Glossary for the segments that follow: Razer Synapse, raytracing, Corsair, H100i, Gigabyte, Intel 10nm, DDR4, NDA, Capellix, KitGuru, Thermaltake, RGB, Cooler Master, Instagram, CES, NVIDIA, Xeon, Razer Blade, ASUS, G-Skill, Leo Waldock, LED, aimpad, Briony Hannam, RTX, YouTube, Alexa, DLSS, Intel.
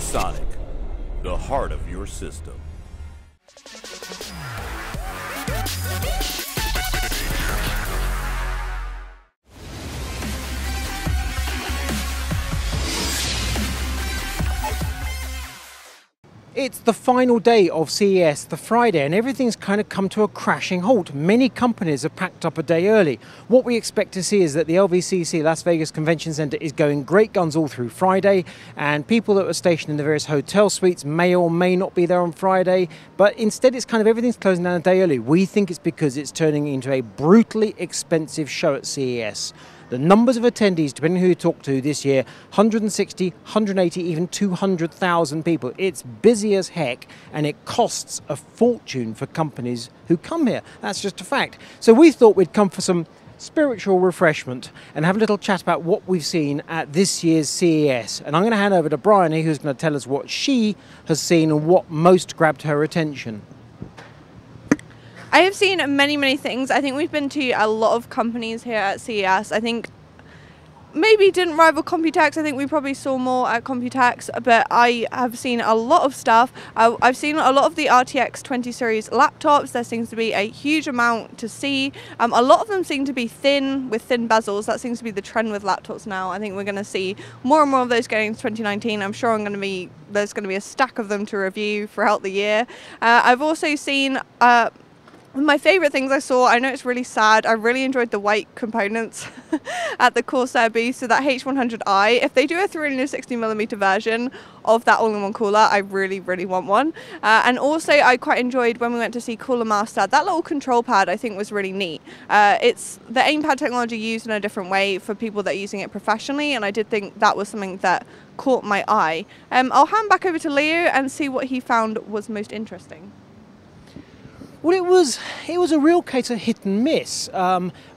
Sonic, the heart of your system. It's the final day of CES, the Friday, and everything's kind of come to a crashing halt. Many companies have packed up a day early. What we expect to see is that the LVCC, Las Vegas Convention Center, is going great guns all through Friday, and people that were stationed in the various hotel suites may or may not be there on Friday, but instead it's kind of everything's closing down a day early. We think it's because it's turning into a brutally expensive show at CES. The numbers of attendees, depending on who you talk to this year, 160, 180, even 200,000 people. It's busy as heck, and it costs a fortune for companies who come here. That's just a fact. So we thought we'd come for some spiritual refreshment and have a little chat about what we've seen at this year's CES. And I'm going to hand over to Bryony, who's going to tell us what she has seen and what most grabbed her attention. I have seen many, many things. I think we've been to a lot of companies here at CES. I think maybe didn't rival Computex. I think we probably saw more at Computex, but I have seen a lot of stuff. I've seen a lot of the RTX 20 series laptops. There seems to be a huge amount to see. A lot of them seem to be thin, with thin bezels. That seems to be the trend with laptops now. I think we're going to see more and more of those going into 2019. I'm sure there's going to be a stack of them to review throughout the year. I've also seen my favourite things I saw, I know it's really sad, I really enjoyed the white components at the Corsair booth, so that H100i, if they do a 360mm version of that all-in-one cooler, I really, really want one. And also I quite enjoyed when we went to see Cooler Master, that little control pad I think was really neat. It's the aimpad technology used in a different way for people that are using it professionally, and I did think that was something that caught my eye. I'll hand back over to Leo and see what he found was most interesting. Well, it was a real case of hit and miss.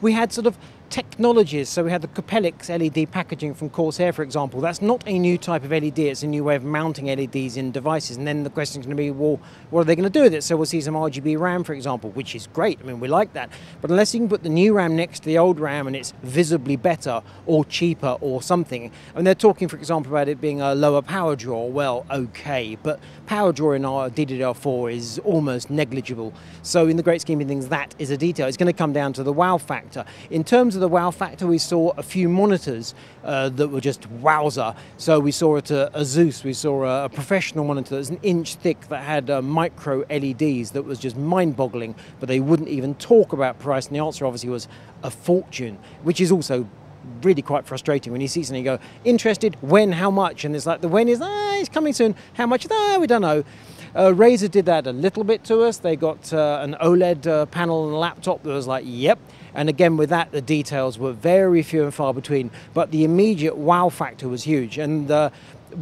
We had sort of technologies, so we had the Capellix LED packaging from Corsair, for example. That's not a new type of LED, it's a new way of mounting LEDs in devices, and then the question is going to be, well, what are they going to do with it? So we'll see some RGB RAM, for example, which is great, I mean, we like that, but unless you can put the new RAM next to the old RAM and it's visibly better or cheaper or something, and they're talking, for example, about it being a lower power draw. Well, okay, but power draw in our DDR4 is almost negligible, so in the great scheme of things, that is a detail. It's going to come down to the wow factor. In terms of the wow factor, we saw a few monitors that were just wowzer. So we saw at ASUS, we saw a professional monitor that's an inch thick that had micro LEDs that was just mind-boggling, but they wouldn't even talk about price, and the answer obviously was a fortune, which is also really quite frustrating when you see something, you go, interested, when, how much, and it's like the when is, it's coming soon, how much, we don't know. Razer did that a little bit to us. They got an OLED panel and a laptop that was like, yep. And again, with that, the details were very few and far between, but the immediate wow factor was huge. And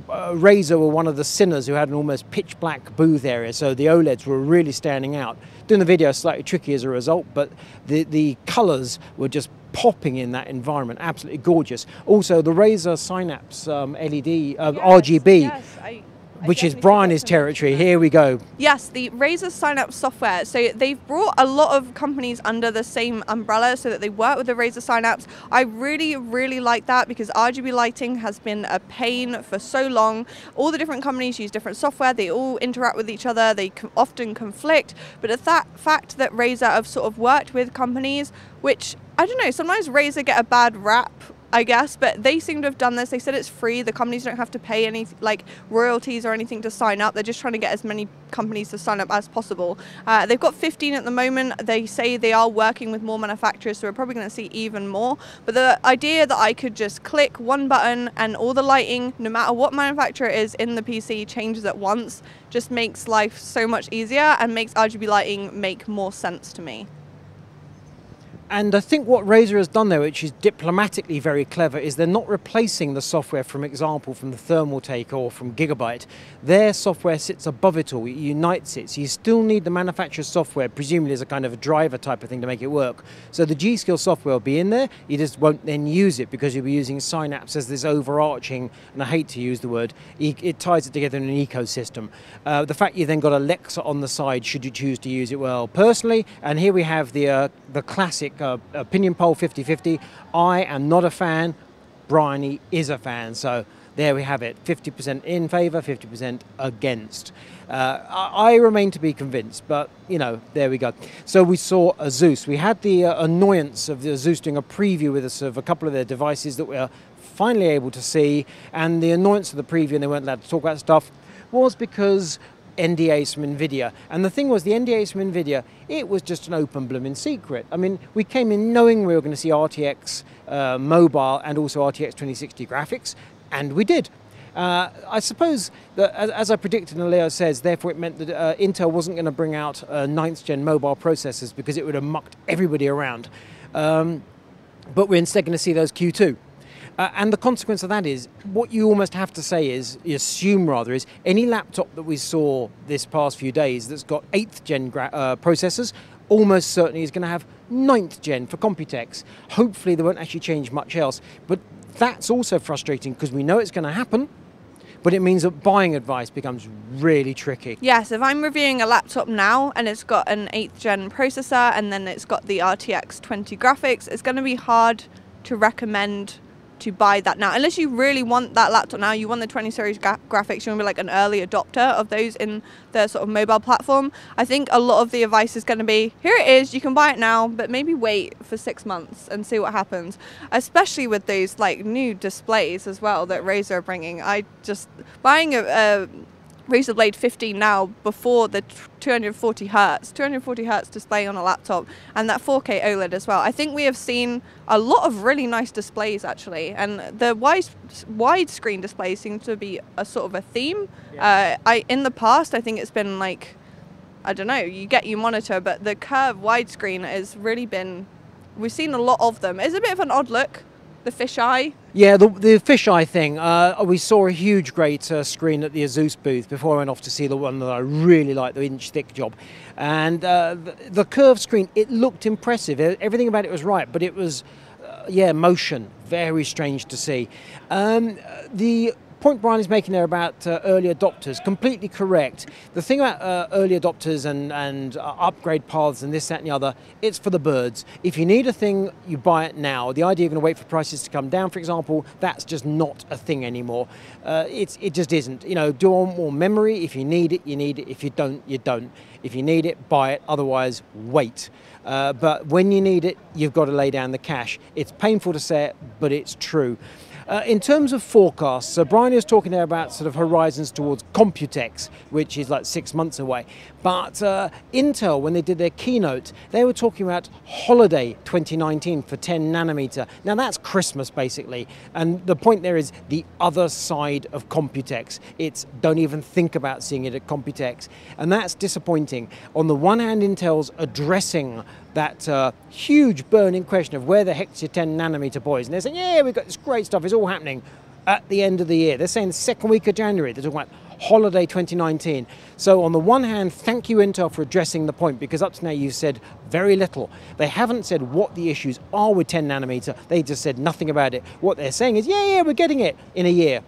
Razer were one of the sinners who had an almost pitch black booth area, so the OLEDs were really standing out. Doing the video slightly tricky as a result, but the colors were just popping in that environment, absolutely gorgeous. Also, the Razer Synapse LED RGB. Yes, which is Brian's territory. Here we go. Yes, the Razer Synapse software. So they've brought a lot of companies under the same umbrella so that they work with the Razer Synapse. I really, really like that because RGB lighting has been a pain for so long. All the different companies use different software. They all interact with each other. They often conflict. But it's that fact that Razer have sort of worked with companies, which, I don't know, sometimes Razer get a bad rap, I guess, but they seem to have done this. They said it's free, the companies don't have to pay any like royalties or anything to sign up. They're just trying to get as many companies to sign up as possible. They've got 15 at the moment. They say they are working with more manufacturers, so we're probably going to see even more. But the idea that I could just click one button and all the lighting, no matter what manufacturer it is in the PC, changes at once, just makes life so much easier and makes RGB lighting make more sense to me. And I think what Razer has done there, which is diplomatically very clever, is they're not replacing the software, for example, from the Thermaltake or from Gigabyte. Their software sits above it all, it unites it. So you still need the manufacturer's software, presumably as a kind of a driver type of thing to make it work. So the G-Skill software will be in there, you just won't then use it because you'll be using Synapse as this overarching, and I hate to use the word, it ties it together in an ecosystem. The fact you then got Alexa on the side, should you choose to use it, well, personally, and here we have the classic opinion poll 50-50. I am not a fan, Bryony is a fan, so there we have it, 50% in favor, 50% against. I remain to be convinced, but you know, there we go. So we saw ASUS. We had the annoyance of the ASUS doing a preview with us of a couple of their devices that we are finally able to see, and the annoyance of the preview and they weren't allowed to talk about stuff was because NDAs from NVIDIA. And the thing was, the NDAs from NVIDIA, it was just an open blooming secret. I mean, we came in knowing we were going to see RTX mobile and also RTX 2060 graphics, and we did. I suppose that, as I predicted and Leo says, therefore it meant that Intel wasn't going to bring out 9th gen mobile processors because it would have mucked everybody around. But we're instead going to see those Q2. And the consequence of that is, what you almost have to say is, you assume rather, is any laptop that we saw this past few days that's got 8th gen processors almost certainly is going to have 9th gen for Computex. Hopefully they won't actually change much else. But that's also frustrating because we know it's going to happen, but it means that buying advice becomes really tricky. Yes, if I'm reviewing a laptop now and it's got an 8th gen processor and then it's got the RTX 20 graphics, it's going to be hard to recommend to buy that now, unless you really want that laptop now, you want the 20 series graphics, you want to be like an early adopter of those in the sort of mobile platform. I think a lot of the advice is going to be, here it is, you can buy it now, but maybe wait for 6 months and see what happens, especially with those like new displays as well that Razer are bringing. I just, buying a Razer Blade 15 now before the 240 hertz display on a laptop and that 4K OLED as well. I think we have seen a lot of really nice displays actually, and the widescreen displays seem to be a sort of a theme. Yeah. In the past, I think it's been like, I don't know, you get your monitor, but the curved widescreen has really been, we've seen a lot of them. It's a bit of an odd look. The fisheye? Yeah, the fisheye thing. We saw a huge great screen at the ASUS booth before I went off to see the one that I really liked, the inch-thick job. And the curved screen, it looked impressive. Everything about it was right, but it was, yeah, motion. Very strange to see. The point Brian is making there about early adopters, completely correct. The thing about early adopters and upgrade paths and this, that and the other, it's for the birds. If you need a thing, you buy it now. The idea you're going to wait for prices to come down, for example, that's just not a thing anymore. It just isn't. You know, do I want more memory? If you need it, you need it. If you don't, you don't. If you need it, buy it. Otherwise, wait. But when you need it, you've got to lay down the cash. It's painful to say it, but it's true. In terms of forecasts, so Brian is talking there about sort of horizons towards Computex, which is like 6 months away. But Intel, when they did their keynote, they were talking about holiday 2019 for 10 nanometer. Now that's Christmas basically. And the point there is the other side of Computex. It's don't even think about seeing it at Computex. And that's disappointing. On the one hand, Intel's addressing that huge burning question of where the heck's your 10 nanometer boys, and they're saying, yeah, we've got this great stuff, it's all happening at the end of the year. They're saying the second week of January, they're talking about holiday 2019. So on the one hand, thank you Intel for addressing the point, because up to now you've said very little. They haven't said what the issues are with 10 nanometer, they just said nothing about it. What they're saying is, yeah, we're getting it in a year,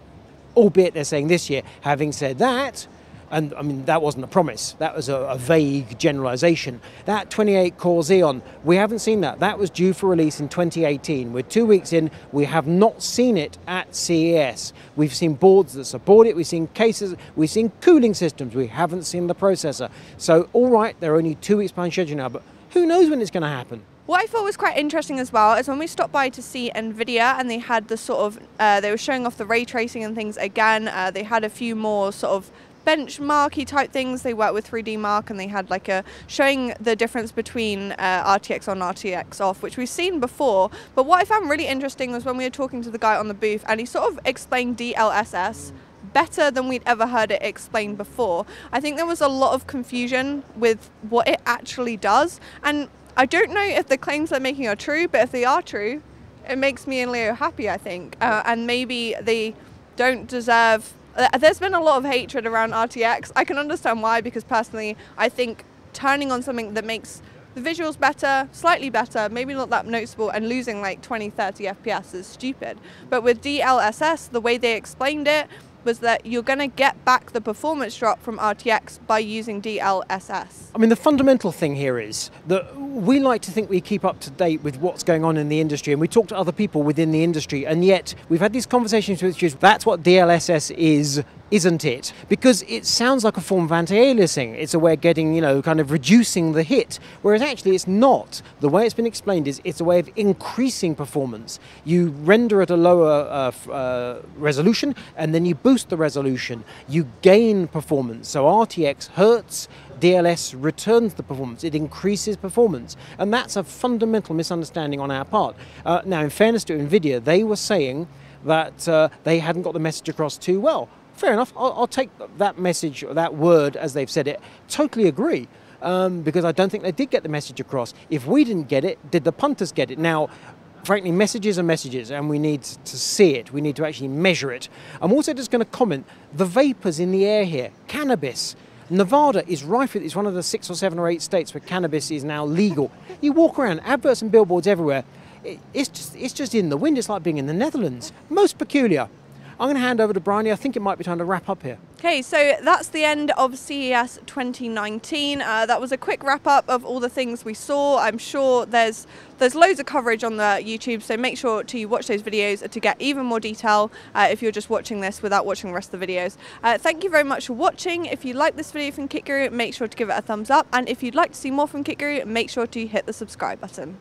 albeit they're saying this year. Having said that, and I mean, that wasn't a promise. That was a vague generalization. That 28-core Xeon, we haven't seen that. That was due for release in 2018. We're 2 weeks in. We have not seen it at CES. We've seen boards that support it. We've seen cases. We've seen cooling systems. We haven't seen the processor. So, all right, they're only 2 weeks behind schedule now, but who knows when it's going to happen? What I thought was quite interesting as well is when we stopped by to see NVIDIA, and they had the sort of, they were showing off the ray tracing and things again. They had a few more sort of benchmarky type things. They work with 3D Mark, and they had like a showing the difference between RTX on, RTX off, which we've seen before. But what I found really interesting was when we were talking to the guy on the booth, and he sort of explained DLSS better than we'd ever heard it explained before. I think there was a lot of confusion with what it actually does, and I don't know if the claims they're making are true, but if they are true, it makes me and Leo happy, I think. And maybe they don't deserve. There's been a lot of hatred around RTX. I can understand why, because personally, I think turning on something that makes the visuals better, slightly better, maybe not that noticeable, and losing like 20, 30 FPS is stupid. But with DLSS, the way they explained it, was that you're going to get back the performance drop from RTX by using DLSS. I mean, the fundamental thing here is that we like to think we keep up to date with what's going on in the industry, and we talk to other people within the industry, and yet we've had these conversations which is, that's what DLSS is, isn't it? Because it sounds like a form of anti-aliasing. It's a way of getting, you know, kind of reducing the hit, whereas actually it's not. The way it's been explained is it's a way of increasing performance. You render at a lower resolution, and then you boost the resolution. You gain performance. So RTX hurts, DLSS returns the performance. It increases performance. And that's a fundamental misunderstanding on our part. Now, in fairness to NVIDIA, they were saying that they hadn't got the message across too well. Fair enough. I'll take that message, or that word, as they've said it. Totally agree. Because I don't think they did get the message across. If we didn't get it, did the punters get it? Now, frankly, messages are messages, and we need to see it. We need to actually measure it. I'm also just going to comment, the vapors in the air here, cannabis. Nevada is rife with, it's one of the 6 or 7 or 8 states where cannabis is now legal. You walk around, adverts and billboards everywhere. It's just in the wind. It's like being in the Netherlands. Most peculiar. I'm going to hand over to Bryony. I think it might be time to wrap up here. Okay, so that's the end of CES 2019. That was a quick wrap up of all the things we saw. I'm sure there's loads of coverage on the YouTube, so make sure to watch those videos to get even more detail if you're just watching this without watching the rest of the videos. Thank you very much for watching. If you like this video from Kit Guru, make sure to give it a thumbs up. And if you'd like to see more from Kit Guru, make sure to hit the subscribe button.